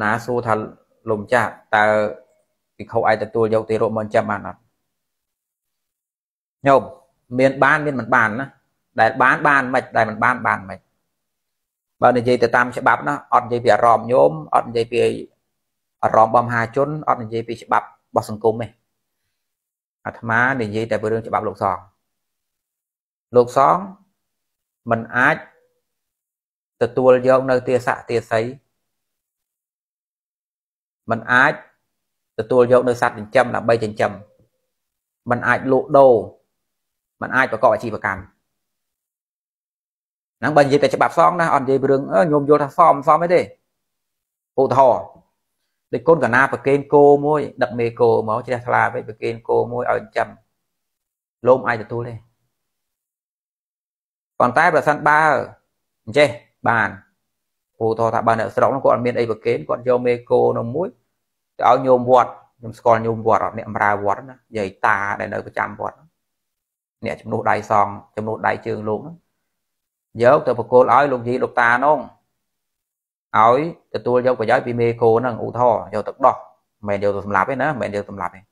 ná số thằng lồng chạm ta thì không ai ta tua dâu tê rộn mòn chạm bàn nào nhôm miền mặt bàn á đại bán bàn mạch đại mặt bàn mạch bao nhiêu gì từ tam sẽ bắp nó ọt gì bị ròm nhôm ọt gì bị ròm bom hai chốn ọt gì bị bắp bọc sừng cùm này à thà má để gì tại bữa đương sẽ bắp lục xóng mình ách từ tua dâu nơi tia xạ tia sấy mình ách từ tua dâu nơi sạt châm là bay châm mình ách lộ đồ mình ách và cọ chỉ và cằm năng bệnh gì tại bạp xong đó on gì bưng nhôm vô xong ấy đi cụ thò để côn cả na và kênh cô môi đập mê cô máu chia là với kênh cô môi ở chầm lôm ai được tôi lên còn tay là săn ba chê bàn cụ thò thả bàn ở sông nó còn miền đây và kênh còn vô mê cô nó mũi áo nhôm vọt còn nhôm vọt ở niệm ra vọt giày tà để nơi của chạm vọt nè trong nụ đai xong trong nụ đai trường luôn dấu từ một cô nói luôn gì lục ta nông ỏi từ tôi dấu của giới bị mê cô nó ngủ thò dấu tật đỏ mẹ đều tụm lạp ấy nữa mẹ đều tụm lạp này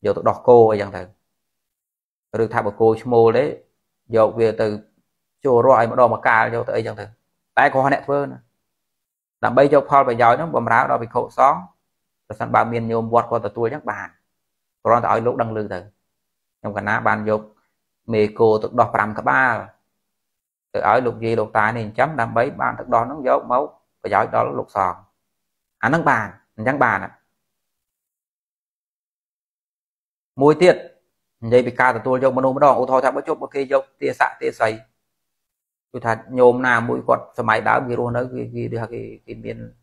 dấu tật đỏ cô ấy dần thử rồi thay một cô mô đấy dấu về từ chùa rồi mà đo mà ca dấu tới dần thử tay có nẹt vơ làm bây giờ phao phải giỏi nó bầm ráo đó bị khổ xóm rồi sẵn ba miền nhôm vọt qua từ tôi nhắc bà rồi tỏi lúc đăng lư thử trong cả ná bàn dấu mê cô tật đỏ làm cả ba từ ở lục gì lục tài này chấm làm bấy bàn thật đó nó dấu máu và giỏi đó lục sòn anh nắng bàn nhắn bàn à mùi tiết dây bị ca từ tôi dâu mà nôm đỏ ô thôi thằng mới chốt một khi dâu tia xạ tia xây tôi thật nhôm nào mũi quật xe máy đá bị luôn đó ghi được cái miền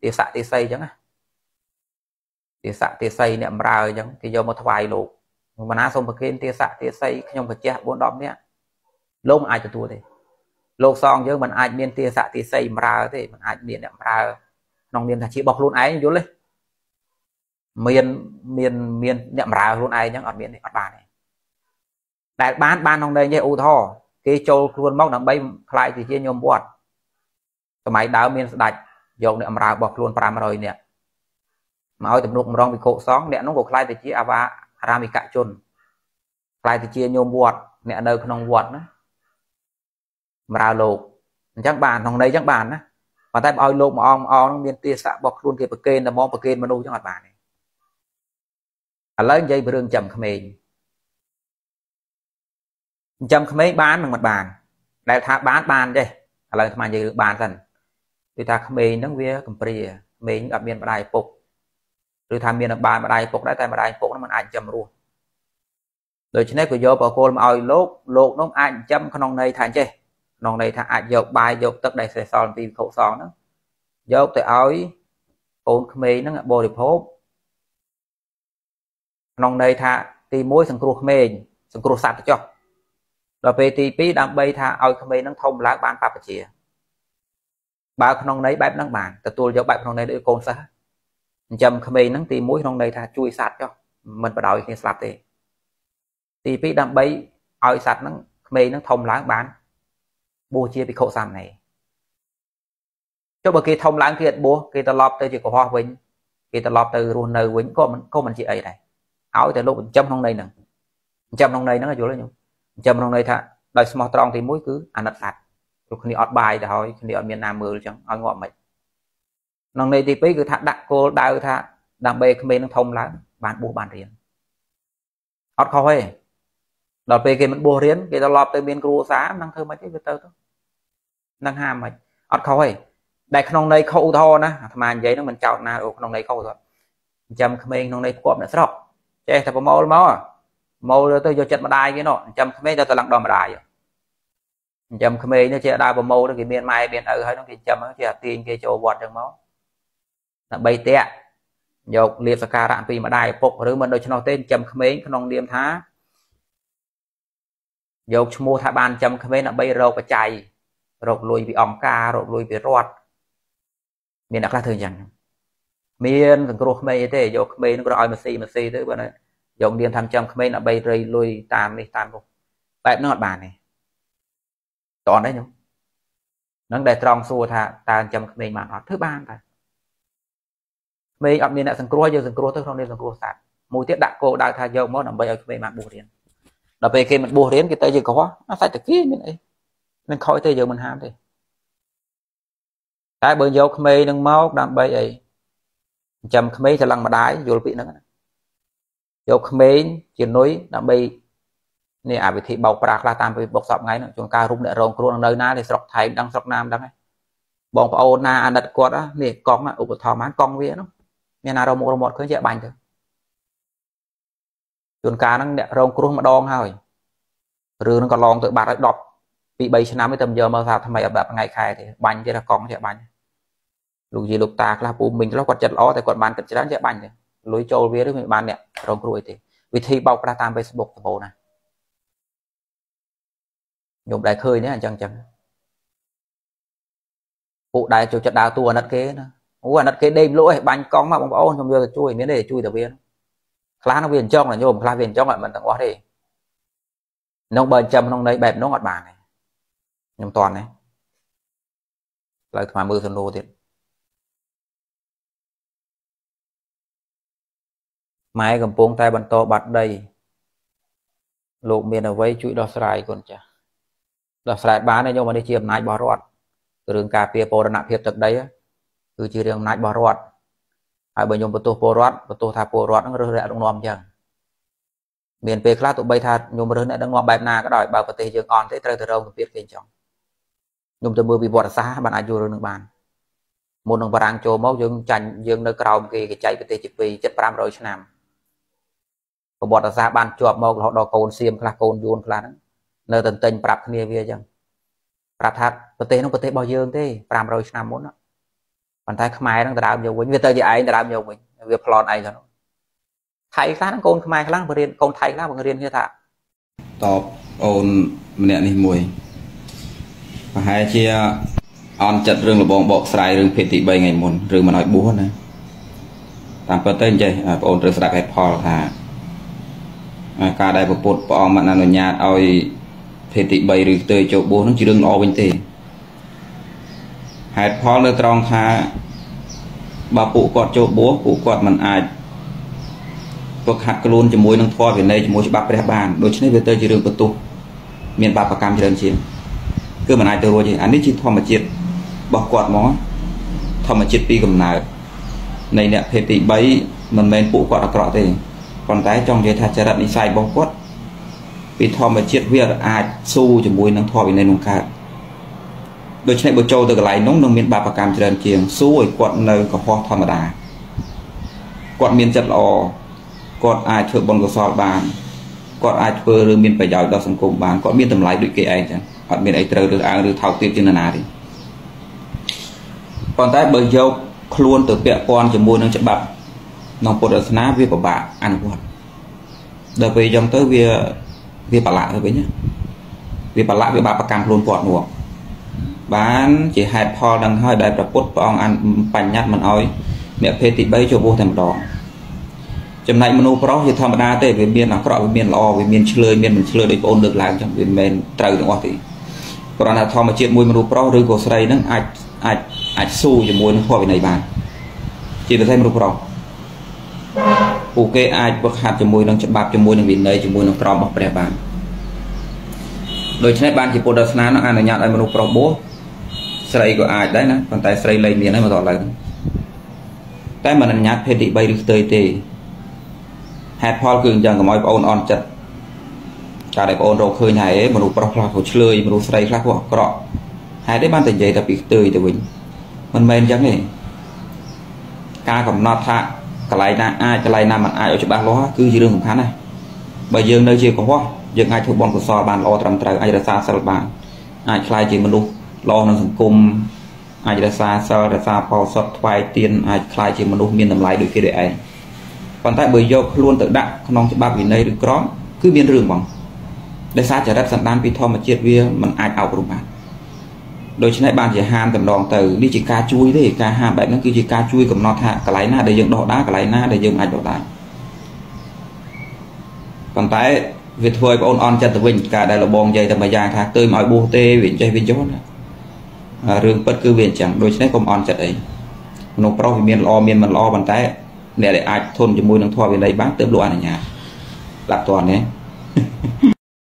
tia xạ tia xây chẳng à tia xạ tia xây niệm ra chẳng thì dâu một vài lục mà ná xong một khi tia xạ tia xây không phải che bốn đom nhé lông ai từ tôi đi lột xong chứ mình ai miên tia xạ tia xây mà ra thì mình ai miên đậm ra nòng miên thật chỉ bọc luôn ấy vô lên miên đậm ra luôn ấy nhá ở miên này ở bàn này đại ban nòng đây nhé ô thò cái châu luôn móc nằm bay lại thì chia nhôm bọt cái máy đá miên đạch dầu đậm ra bọc luôn pram rồi nè mà ôi tụm nụ rong bị cộ xóm nè nó gục lại thì chia ava ra bị cạn chôn lại thì chia nhôm bọt nè nơi không bọt nữa mà ra lục chắc bàn hồng đây chắc bàn á mà tay bao lục mà on miên tia xạ bọc luôn kia bậc kênh là mò bậc kênh mà nuôi cho ngặt bàn này à lấy dây bờ đường chầm khmền bán bằng mặt bàn đại tháp bán bàn đây à lấy tham dây được bàn dần người ta khmền nó vía cầm bì mình gặp miên đại phục rồi tham miên bàn mà đại phục đấy tay mà đại phục nó mình ảnh chầm luôn rồi trên đấy của vô bảo cô mà ao lục nó ảnh chầm con nòng này thành chơi nòng này thà dọc bài dọc tất đầy sài son vì khẩu son đó dọc tới ối ôn khmê nó bồ điệp hốp nòng này thà ti muối sừng cua sạch cho rồi về ti pí đam bay thà ối khmê nó thông lá ban pha chia ba nòng này bẹp nó bàn từ tôi dọc bẹp nòng này để côn sa chầm khmê nó ti muối nòng này thà chui sạch cho mình bắt đầu khi sạch thì ti pí đam bay ối sạch nó khmê nó thông lá ban bố chia bị khổ sàn này cho bởi cái thông lãng thiệt bố cái ta lọp tới chỉ có hoa quýnh cái ta lọp từ ruồn nơi quýnh có mình chị ấy này áo từ lúc châm trong đây nè châm trong đây nó là chỗ đấy nhung châm trong đây thà đời small trong thì mũi cứ ăn đặt sạch lúc này ọt bài để hỏi khi miền Nam mưa chẳng ăn ngọ mệt nòng này thì bây cứ thà đặt cô đào thà đang bê không bê nó thông lãng bàn bố bàn riêng ọt khó ấy đợt về cái mình bùa riêng cái ta lọp tới miền cua xá năng thơm mấy cái tơ đó năng hàm mày ọt khói đại khăn này khâu thò nè mà giấy nó mình chào na ở khăn này khâu rồi chăm khmê khăn này cuộn đã sọc che thằng màu màu tôi vô chặt mà đai cái nọ chăm khmê cho tôi lặng đòn mà đai chăm khmê nó che đai vào màu nó cái miền mai miền ở hơi nó cái chăm nó che tiền cái chỗ vọt trong máu là bay tẹt dọc liệt sa ca rạng pì mà đai phục rồi mình đôi cho nó tên chăm khmê khăn điềm thá dọc mua thà bàn chăm khmê là bay râu và chạy rộp lùi bị ong ca rộp lùi bị rót miền đặc là thường chẳng miền từng cột khmê thế dọc khmê nó có ai mà xì tới bữa nay dọc điền tham châm khmê là bay rơi lùi tàn đi tàn luôn bẹp nó ngọt bàn này toàn đấy nhung nắng đầy tròn xua thà tàn châm khmê mà nó thứ ba này mấy ông miền sừng cua giờ sừng cua thôi không nên sừng cua sạt mùi tiết đạn cô đại thay dầu món làm bây giờ về mặt bùa riêng là về khi mình bùa riêng cái tới giờ có nó phải từ kia mình khỏi tới giờ mình ham thì tại bữa giờ khmei đang máu đang bây ấy chầm khmei sẽ lằng mà đái vô bị nó vô khmei chuyển núi đang bây nè à vị thị bầu bạc là tam bị bộc sập ngay nữa chúng ta rung để rong cua nơi ná để sọc thái đang sọc nam đang ấy bọn ông na đặt quạt á nè con mà ủa thò má con vía nó nên là rong một cứ dễ bành thôi chuẩn cá nó rong cua mà đong thôi rồi nó còn lon tự bạc đọc bị bay năm mươi tầm giờ mà sao thằng mày ở ngày khai thì bành thế là con sẽ bành lúc gì lúc ta là phụ mình nó còn chật ó tại còn bàn cật chán sẽ bành này lối châu vía đấy mình bàn nè rong cua thì vị thị bầu ra tam Facebook bộ này nhộm đại khơi nhé chẳng chẳng cụ đại chủ chặt đào tua nát kế nữa, ủa nát kế đêm lỗi bánh con mà bóng ôn trong giờ chui miếng để chui tập viên, khá nó viền trong là nhôm, khá viền trong lại mình tặng quá thì, nông bền châm nông đấy bẹp nó ngọt bà này, nhôm toàn này, lại thoải mưa sơn lô tiền, máy cầm buông tay bàn to bật đầy, lộ miền ở vây chui đo sải còn chả, đo sải bán này nhưng mà đi chiêm nái bỏ rót. Rừng cà phê bò nạp hiệp tật đấy cứ chỉ riêng nãy bỏ rót hai bên nhôm bột tô thà bò rót nó rơi lại đông nòm chẳng miền về class tụi bay thà nhôm rơi lại đông nòm bài na cái đòi bảo vật thể dương on thế trời từ đâu biết kinh trọng nhôm từ mưa bị bọt xa bạn ai vô rồi nước bàn một đồng vàng trồ máu dương chành dương nơi cầu kì cái chạy vật thể chỉ vì chất pram rồi nam còn bọt xa bàn chuột màu họ đỏ cồn xiêm là cồn vuông là nơi tận tình prap kia vía chẳng Prap thật, bất tế nó bất tế bao dương thế, Pram rồi năm muốn đó. Bạn thấy khmai đang đào nhiều quỳnh, vì tờ gì ấy đào nhiều quỳnh, việc plon ấy rồi. Thấy khác nó con khmai khác, con thấy khác bằng riêng kia thà. Top on mẹ này mùi. Và hai chia on chặt rừng là bong bọc sài rừng phê tị bay ngày muốn rừng mà nói búa này. Tạm bất tế chơi, on rừng sạc hay pol thà. Cả đây bột bột bong bạn là người nhà oi. Thế thì bày được tới chỗ bố nó chỉ đừng nói bình tề hạt phó lơ trong thà bà phụ quạt chỗ bố phụ quạt mình ai cuộc hạt luôn cho mối năng thoa về đây cho mối cho bác đẹp bàn đối với người tới chỉ đừng bật tụ miền bạc và cam chỉ đơn chiến cứ mình ai tới rồi thì anh ấy chỉ thoa mà chết bà quạt mó thoa mà chết đi cầm nào này nè thế thì bấy mình men phụ quạt là cọ thì còn tái trong cái thà chả đi sai bao quát vì thò mà chết việc ai su cho mùi năng thò vì nên nông cạn đôi chân này bữa trâu từ lại nóng nông miền ba và cam trên kiềng su ở quận nơi có hoa thò mà đà quận miền chật lò quận ai thừa bồn có sọt bàn quận ai thừa rừng miền phải giàu đào sân cùng bàn quận miền tầm lái đuổi kệ ai chẳng quận miền ấy từ được ăn được thảo tiệp trên nà đi còn tại bờ dâu luôn từ bẹ con cho mùi năng chật bạc nông bột ở ná việc của bà ăn quạt đời về dòng tới việc vì bà lạ thôi với nhé vì bà lạ với bà cam luôn quạt mùa bán chỉ hai pho đang hơi đẹp là cốt ông ăn bánh nhát mình ơi mẹ phê thì bây cho vô thèm đỏ chấm này menu pro thì thầm đa tê về miền là có đỏ miền lo về miền chơi miền mình chơi để ôn được làm trong miền miền trời đúng không thì còn là thầm mà chuyện mùi menu pro rơi của sợi nó ai su cho mùi nó kho về này bàn chỉ được xem menu pro ok ai bậc hạt cho môi đang chặt bạc cho môi đang bị nấy cho môi đang tròn bọc bè bàn đối với bạn thì cô đơn ná nó ăn ở nhà lại một pro bố sợi của ai đấy nè còn tại sợi lấy miếng này mà gọi là cái mà ăn nhát phê tị bay được tươi tê hạt hoa cường chẳng có mọi ôn on chặt cả đại ôn râu khơi này ấy một nụ pro là khẩu chơi một nụ sợi khác của cọ hai đấy bạn tình dậy tập bị tươi từ mình chẳng này ca còn nọt hạ cái này mà ai ở chỗ bạn lo cứ gì đường khá này bây giờ nơi chưa có hoa dựng ai thuộc bọn của sò bàn lo trầm trời ai ra xa sao bạn ai khai chỉ mình luôn lo nó thành cùng ai ra xa sao ra xa phò sọt vài tiền ai khai chỉ mình luôn miền làm lại được kia để ai còn tại bây giờ luôn tự đặng non cho ba vì đây được có cứ miền rừng bằng để xa trở đất sẵn đan vì thò mà chết vía mình ai ảo của bạn đôi chân này bạn chỉ ham cầm đòn từ đi chỉ cá chui thì cá ham bạn nó cứ chỉ cá chui cầm nọt hạ cái lái na để dựng đỏ đá cái lái na để dựng ảnh đỏ đá còn tại việt thôi có on chân từ mình cả đây là bong dây từ mày già thạc tươi mọi bô tê viện chơi viên chốt rương bất cứ viện chẳng đôi chân này không on chặt ấy nó pro thì miền lo miền lo bàn tay để ai thôn cho môi đang thoa bên đây bán tớm lụa này nhà, đặt toàn đấy.